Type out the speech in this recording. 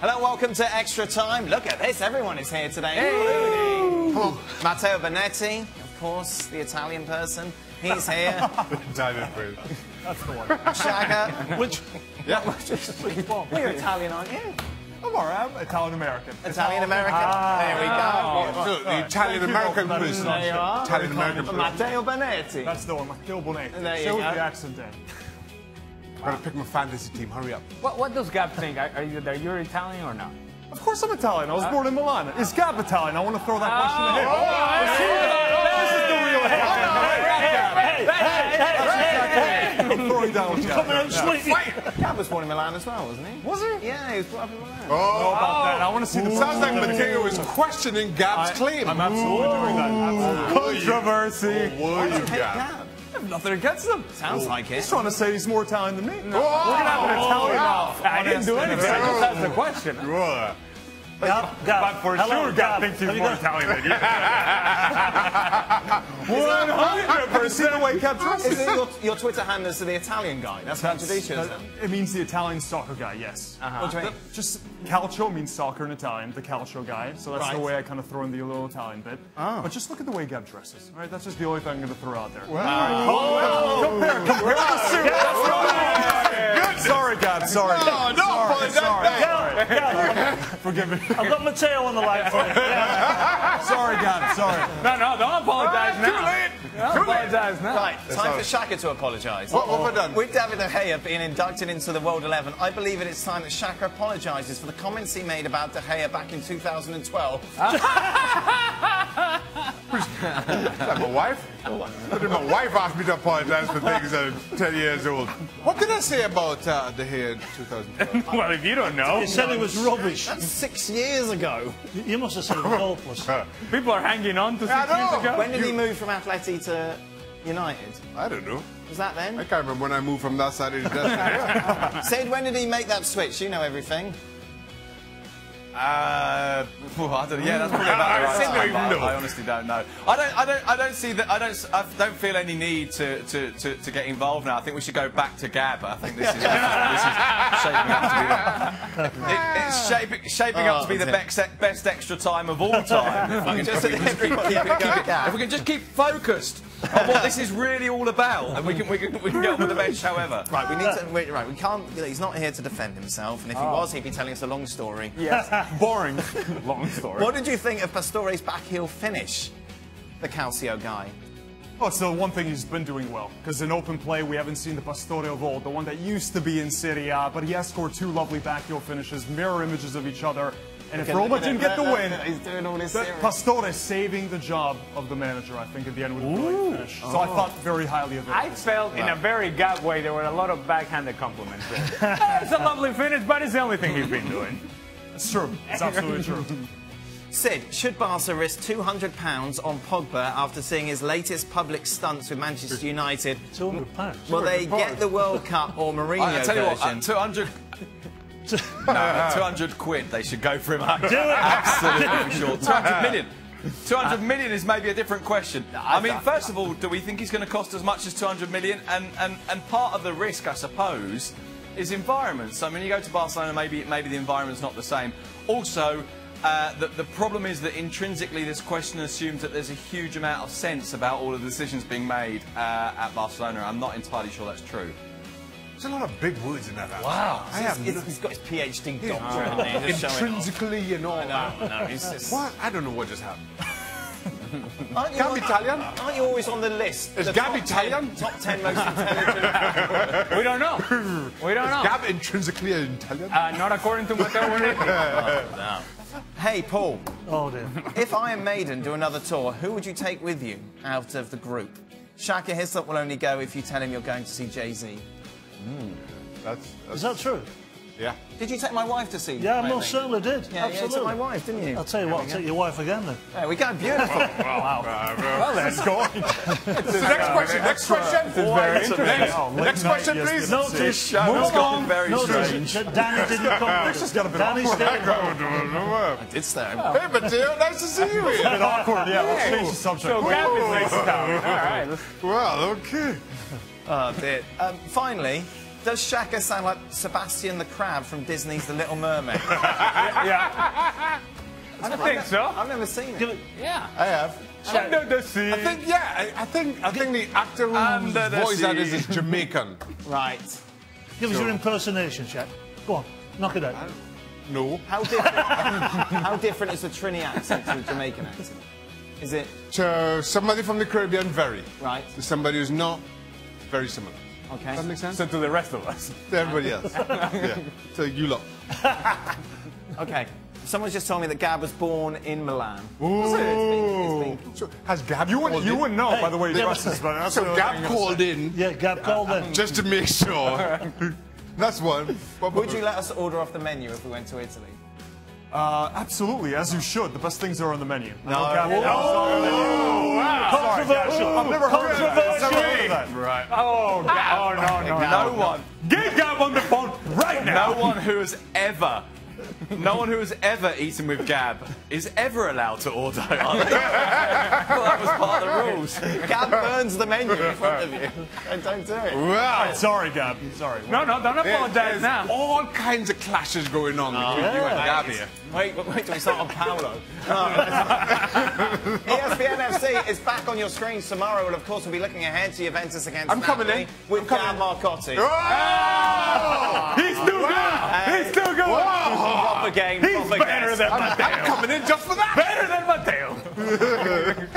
Hello, welcome to Extra Time. Look at this, everyone is here today, including Matteo Bonetti, of course, the Italian person. He's here. David Cruz. That's the one. Shaka. Which? Yeah. Well, you're Italian, aren't you? I'm all right. Italian-American. Italian-American. Ah, there we go. The Italian-American person. There you are. Italian-American person. Matteo Bonetti. That's the one. Matteo Bonetti. There you go. The accent there. I've got to pick my fantasy team. Hurry up. What does Gab think? Are you Italian or not? Of course I'm Italian. I was born in Milan. Is Gab Italian? I want to throw that question to him. This is the real I'm throwing down with Gab. Gab was born in Milan as well, wasn't he? Was he? Yeah, he was brought up in Milan. Oh, about that. I want to see the... Sounds like Matteo is questioning Gab's claim. I'm absolutely doing that. Absolutely. Controversy. Why do you hate Gab? I have nothing against him. Sounds like it. He's trying to say he's more Italian than me. No. We're going to have an Italian mouth. I didn't do anything. I just asked the question. But for sure, Gab thinks he's more Italian than you. 100%. The way Gab dresses. Your Twitter handle is the Italian guy. That's how you introduce yourself. It means the Italian soccer guy, yes. What do you mean? Just calcio means soccer in Italian, the calcio guy. So that's the way I kind of throw in the little Italian bit. But just look at the way Gab dresses. All right, that's just the only thing I'm going to throw out there. Compare the suit. Sorry, Gab. Sorry. No, don't forgive me. I've got Matteo on the line for you. Sorry, Gab. Sorry. No, don't apologize now. Too late. Don't apologize now. Right, time for Shaka to apologise. What have I done? With David De Gea being inducted into the World 11, I believe it is time that Shaka apologises for the comments he made about De Gea back in 2012. My wife? My wife asked me to apologise for things that are 10 years old. What did I say about De Gea in 2012? Well, if you don't know. You said it was rubbish. That's 6 years ago. You must have said it was hopeless. People are hanging on to 6 years ago. When did he move from Atleti to United? I don't know. Was that then? I can't remember when I moved from that side to that side. Sid, when did he make that switch? You know everything. Yeah, that's probably about right. I honestly don't know. I don't see that. I don't feel any need to get involved now. I think we should go back to Gab. I think this is shaping up to be the best extra time of all time. If we can just keep focused on what this is really all about, and we can get on with the bench. However, right, we can't. He's not here to defend himself, and if he was, he'd be telling us a long story. Yes. Boring. Long story. What did you think of Pastore's back heel finish, the Calcio guy? Oh, it's the one thing he's been doing well, because in open play we haven't seen the Pastore of old, the one that used to be in Serie A, but he has scored two lovely back heel finishes, mirror images of each other, and if Roma didn't get the win, he's doing all his Pastore saving the job of the manager, I think, at the end with a brilliant finish. So I thought very highly of it. I felt in a very Gab way there were a lot of backhanded compliments there. It's a lovely finish, but it's the only thing he's been doing. It's true. It's absolutely true. Sid, should Barca risk £200 on Pogba after seeing his latest public stunts with Manchester United? £200? Will they get the World Cup or Mourinho version? 200. No, 200 quid. They should go for him. Do it. Absolutely sure. 200 million. 200 million is maybe a different question. I mean, first of all, do we think he's going to cost as much as 200 million? And part of the risk, I suppose, is environments. I mean, you go to Barcelona, maybe the environment's not the same. Also, the problem is that intrinsically this question assumes that there's a huge amount of sense about all of the decisions being made at Barcelona. I'm not entirely sure that's true. There's a lot of big words in that. Wow. He's got his PhD doctorate there. Intrinsically and all that. No, he's just... What? I don't know what just happened. Gab Italian? Aren't you always on the list? Is Gab Italian? Top 10 most intelligent. We don't know. We don't know. Is Gab intrinsically Italian? Not according to Matteo. Hey, Paul. Oh, dear. If Iron Maiden do another tour, who would you take with you out of the group? Shaka Hislop will only go if you tell him you're going to see Jay Z. Is that true? Yeah. Did you take my wife to see me? Yeah, I most certainly did. Yeah, absolutely. You took my wife, didn't you? I'll tell you what, I'll take your wife again then. There we go, beautiful. Well, let's go. Next question. Next question, please. Notice, move on. Notice, Danny didn't come. This has got a bit awkward. I did stay. Hey, Matteo, nice to see you. It's a bit awkward, yeah. Let's change the subject. So, Gab is next down. All right. Well, OK. Finally... Does Shaka sound like Sebastian the Crab from Disney's The Little Mermaid? Yeah. I don't think so. I've never seen it. Yeah. I have. I think the actor who voice that is Jamaican. Right. Give us your impersonation, Shaq. Go on, knock it out. No. How different, how different is the Trini accent to the Jamaican accent? Is it? To somebody from the Caribbean, very. Right. To somebody who's not, very similar. Okay. Does that make sense? So to the rest of us. To everybody else. Yeah. To you lot. Okay. Someone just told me that Gab was born in Milan. Ooh. It's been... So has Gab? You wouldn't know, hey, by the way. So Gab called in. Yeah, Gab called in. Just to make sure. That's one. Would you let us order off the menu if we went to Italy? Absolutely, as you should. The best things are on the menu. No. Okay. Oh, wow. Controversial. I've never heard of that. Right. Oh, Gab. Oh, no. No one. Get Gab on the phone right now. No one who has ever eaten with Gab is ever allowed to order. Well, that was part of the rules. Gab burns the menu in front of you. And don't do it. Wow. Sorry, Gab. Sorry. No, don't apologize now. All kinds of clashes going on between you and Gab here. Wait, do we start on Paolo? ESPN FC is back on your screens tomorrow, and of course we'll be looking ahead to Juventus against Napoli. With Gab Marcotti. Oh! He's still good! He's still good! Wow. Proper game. He's better than Matteo. I'm coming in just for that. Better than Matteo.